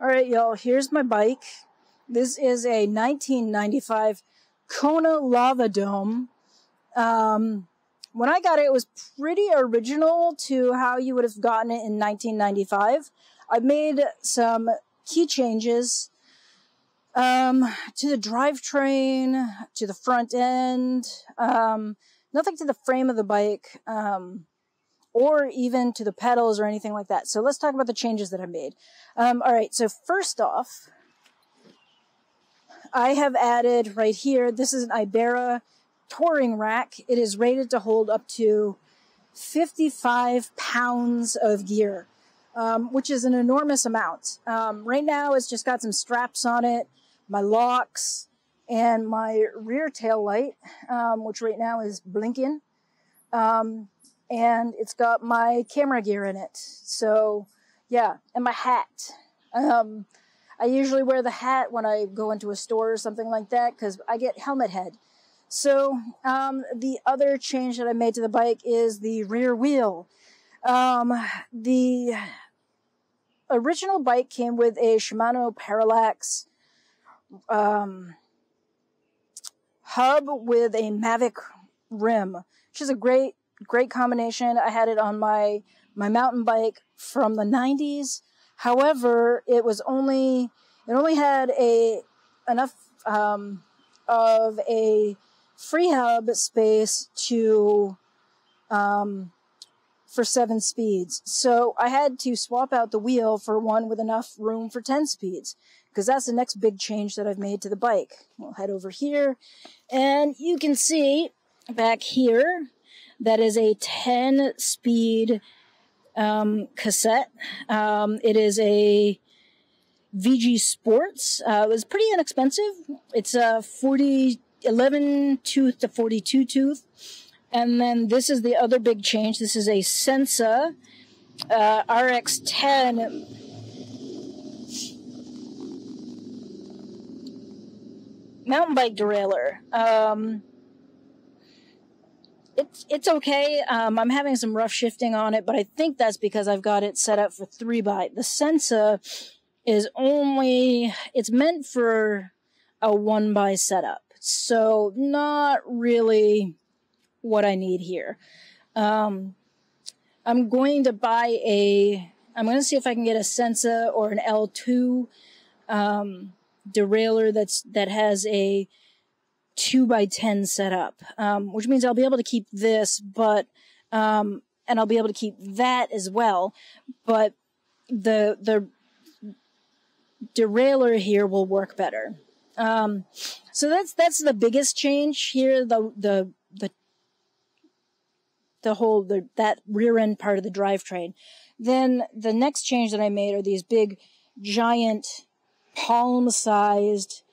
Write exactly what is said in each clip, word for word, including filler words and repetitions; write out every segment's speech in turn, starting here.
All right, y'all, here's my bike. This is a nineteen ninety-five Kona Lava Dome. Um, when I got it, it was pretty original to how you would have gotten it in nineteen ninety-five. I've made some key changes um, to the drivetrain, to the front end, um, nothing to the frame of the bike, um, or even to the pedals or anything like that. So let's talk about the changes that I made. Um, all right, so first off, I have added right here, this is an Ibera touring rack. It is rated to hold up to fifty-five pounds of gear, um, which is an enormous amount. Um, right now, it's just got some straps on it, my locks, and my rear tail light, um, which right now is blinking. Um, and it's got my camera gear in it. So yeah, and my hat. Um, I usually wear the hat when I go into a store or something like that because I get helmet head. So um, the other change that I made to the bike is the rear wheel. Um, the original bike came with a Shimano Parallax um, hub with a Mavic rim, which is a great Great combination. I had it on my, my mountain bike from the nineties. However, it was only, it only had a, enough, um, of a free hub space to, um, for seven speeds. So I had to swap out the wheel for one with enough room for ten speeds, because that's the next big change that I've made to the bike. We'll head over here and you can see back here, that is a ten speed um, cassette. Um, it is a V G Sports. Uh, it was pretty inexpensive. It's a forty, eleven tooth to forty-two tooth. And then this is the other big change. This is a Sensa uh, R X ten. Mountain bike derailleur. Um, It's, it's okay. Um, I'm having some rough shifting on it, but I think that's because I've got it set up for three by. The Sensa is only, it's meant for a one by setup. So not really what I need here. Um, I'm going to buy a, I'm going to see if I can get a Sensa or an L two um, derailleur that's, that has a two by ten setup, um, which means I'll be able to keep this, but, um, and I'll be able to keep that as well. But the, the derailleur here will work better. Um, so that's, that's the biggest change here. The, the, the, the whole, the, that rear end part of the drivetrain. Then the next change that I made are these big, giant, palm sized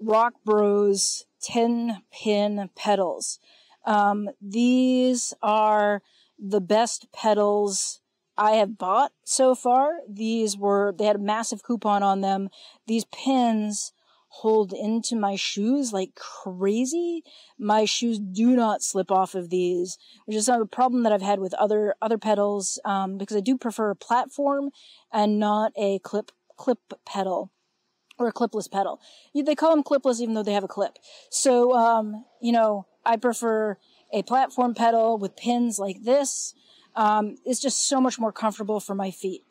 Rock Bros ten pin pedals. Um, these are the best pedals I have bought so far. These were, they had a massive coupon on them. These pins hold into my shoes like crazy. My shoes do not slip off of these, which is a problem that I've had with other, other pedals, um, because I do prefer a platform and not a clip, clip pedal. Or a clipless pedal. They call them clipless even though they have a clip. So, um, you know, I prefer a platform pedal with pins like this. Um, it's just so much more comfortable for my feet.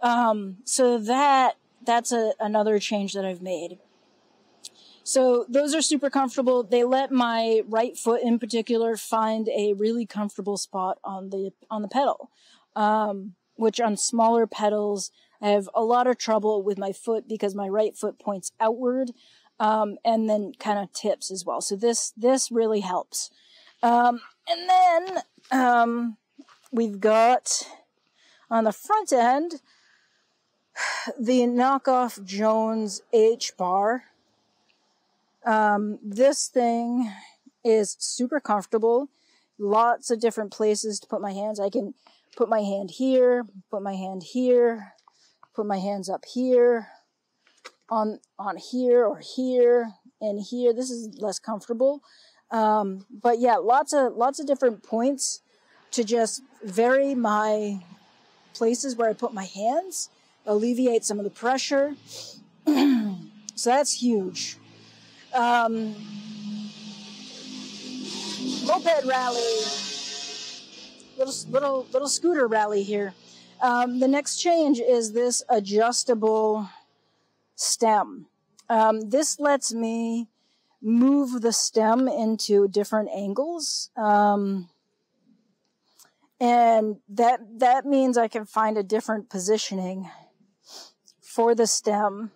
Um, so that, that's a, another change that I've made. So those are super comfortable. They let my right foot in particular find a really comfortable spot on the, on the pedal. Um, which on smaller pedals, I have a lot of trouble with my foot because my right foot points outward, um, and then kind of tips as well. So this, this really helps. Um, and then, um, we've got on the front end, the knockoff Jones H-bar. Um, this thing is super comfortable. Lots of different places to put my hands. I can put my hand here, put my hand here. Put my hands up here, on on here or here and here. This is less comfortable, um, but yeah, lots of lots of different points to just vary my places where I put my hands alleviate some of the pressure. So that's huge. Um, moped rally, little, little, little scooter rally here. Um, the next change is this adjustable stem. Um, this lets me move the stem into different angles. Um, and that, that means I can find a different positioning for the stem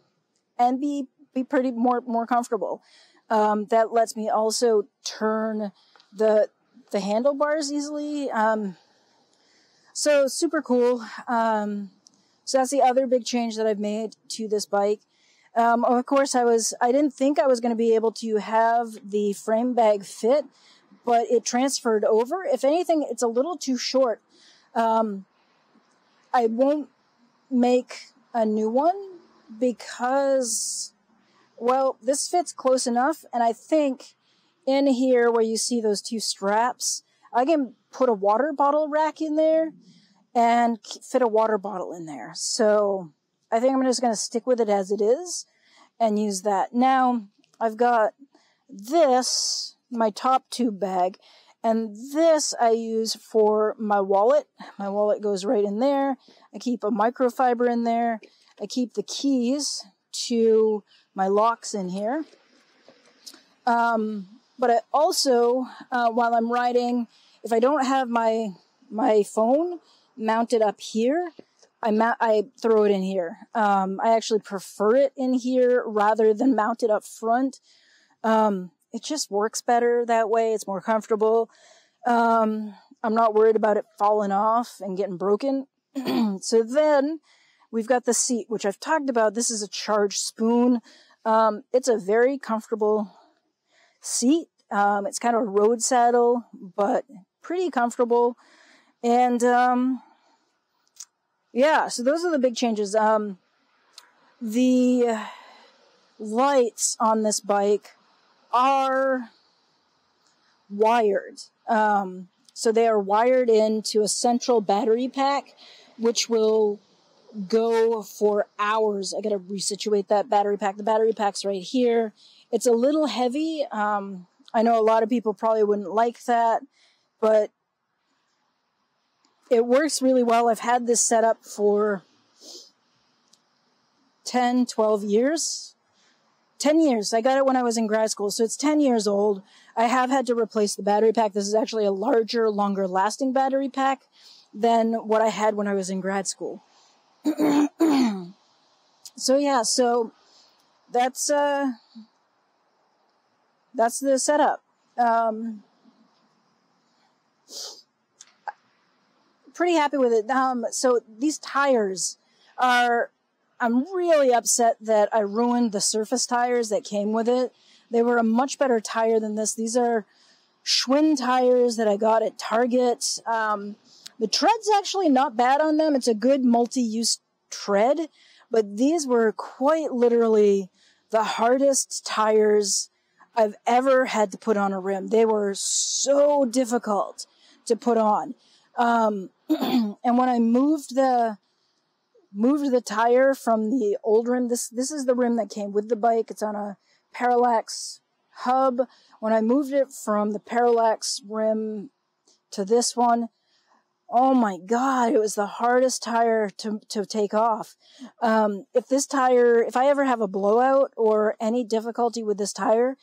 and be, be pretty more, more comfortable. Um, that lets me also turn the, the handlebars easily. Um, so super cool. Um, so that's the other big change that I've made to this bike. Um, of course, I was, I didn't think I was going to be able to have the frame bag fit, but it transferred over. If anything, it's a little too short. Um, I won't make a new one because, well, this fits close enough. And I think in here where you see those two straps, I can put a water bottle rack in there and fit a water bottle in there. So I think I'm just going to stick with it as it is and use that. Now, I've got this, my top tube bag, and this I use for my wallet. My wallet goes right in there. I keep a microfiber in there. I keep the keys to my locks in here. Um, but I also, uh, while I'm riding, if I don't have my, my phone mounted up here, I, ma I throw it in here. Um, I actually prefer it in here rather than mounted up front. Um, it just works better that way. It's more comfortable. Um, I'm not worried about it falling off and getting broken. So then we've got the seat, which I've talked about. This is a charged spoon. Um, it's a very comfortable seat. Um, it's kind of a road saddle, but pretty comfortable. And, um, yeah, so those are the big changes. Um, the lights on this bike are wired. Um, so they are wired into a central battery pack, which will go for hours. I got to resituate that battery pack. The battery pack's right here. It's a little heavy. Um, I know a lot of people probably wouldn't like that, but it works really well. I've had this set up for ten, twelve years. ten years. I got it when I was in grad school, so it's ten years old. I have had to replace the battery pack. This is actually a larger, longer lasting battery pack than what I had when I was in grad school. So yeah, so that's, uh, that's the setup. Um, Pretty happy with it. Um, so these tires are, I'm really upset that I ruined the surface tires that came with it. They were a much better tire than this. These are Schwinn tires that I got at Target. Um, the tread's actually not bad on them. It's a good multi-use tread, but these were quite literally the hardest tires I've ever had to put on a rim. They were so difficult to put on. Um, and when I moved the, moved the tire from the old rim, this, this is the rim that came with the bike. It's on a Parallax hub. When I moved it from the Parallax rim to this one, oh my God, it was the hardest tire to, to take off. Um, if this tire, if I ever have a blowout or any difficulty with this tire,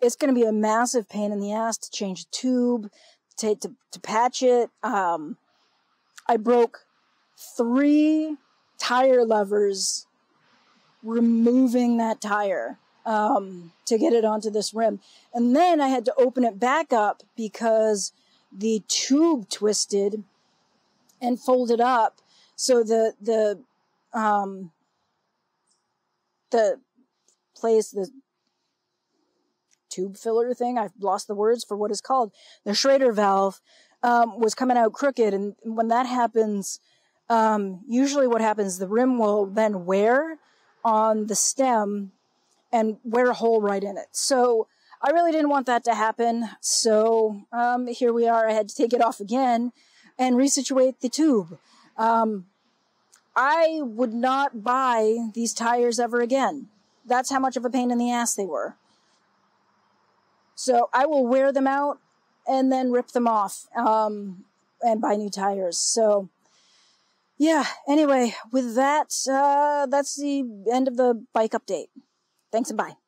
it's going to be a massive pain in the ass to change a tube. To, to, to patch it. Um, I broke three tire levers removing that tire um, to get it onto this rim. And then I had to open it back up because the tube twisted and folded up. So the, the, um, the place, the tube filler thing, I've lost the words for what it's called, the Schrader valve, um, was coming out crooked. And when that happens, um, usually what happens, the rim will then wear on the stem and wear a hole right in it. So I really didn't want that to happen. So um, here we are. I had to take it off again and resituate the tube. Um, I would not buy these tires ever again. That's how much of a pain in the ass they were. So I will wear them out and then rip them off um, and buy new tires. So yeah, anyway, with that, uh, that's the end of the bike update. Thanks and bye.